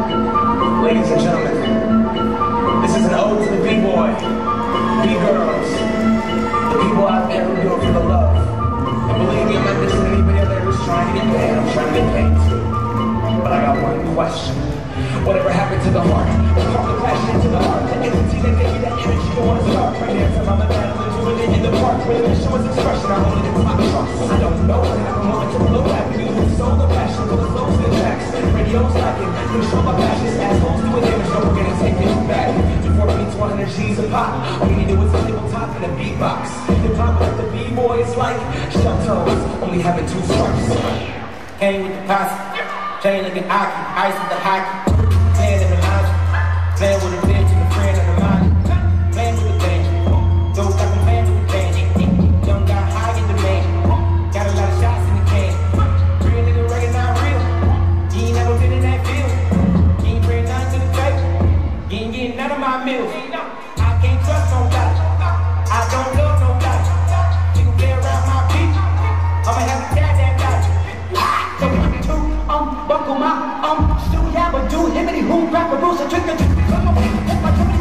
Ladies and gentlemen, this is an ode to the B-boy, B-girls, the people out there who do it for the love. And believe me, I'm not listening to anybody out there who's trying to get paid. I'm trying to get paid too. But I got one question. Whatever happened to the heart? The heart that crashed into the heart, the entity that gave you that energy. You want to start right there, 'cause I'm a battler doing it in the park where the mission was expression. I hold it in my trust. I don't know what happened, I want to blow at you. So the passion for the flows and tracks. Radio's lacking, control my passions. Assholes doing damage, no, we're gonna take it back. Before beats 100 G's a pop. All you need to do is flip on top in a beatbox. The pop like the B-boy is like shell toes, only having two stripes. Hang with the posse, chain like an hockey, ice with the hockey. Man in the logic, man with a bitch and a friend in the logic. Man with a danger, goes like a man with a danger. Young guy high in the major, got a lot of shots in the can. Real nigga record, not real, he ain't never been in that field. He ain't bring nothing to the table, he ain't getting none of my meals. I can't trust no guy, I don't love no guy. You can play around my bitch, I'ma have to die that guy. Take it to buckle my shoot, yeah, but do him and he who grab a rooster, trick or treat.